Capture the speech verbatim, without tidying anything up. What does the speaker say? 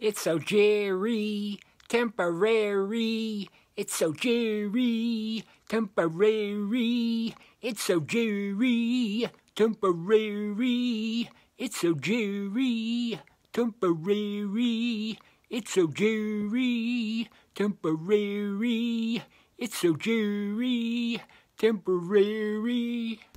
It's so jerry, temporary. It's so jerry, temporary. It's so jerry, temporary. It's so jerry, temporary. It's so jerry, temporary. It's so jerry, temporary.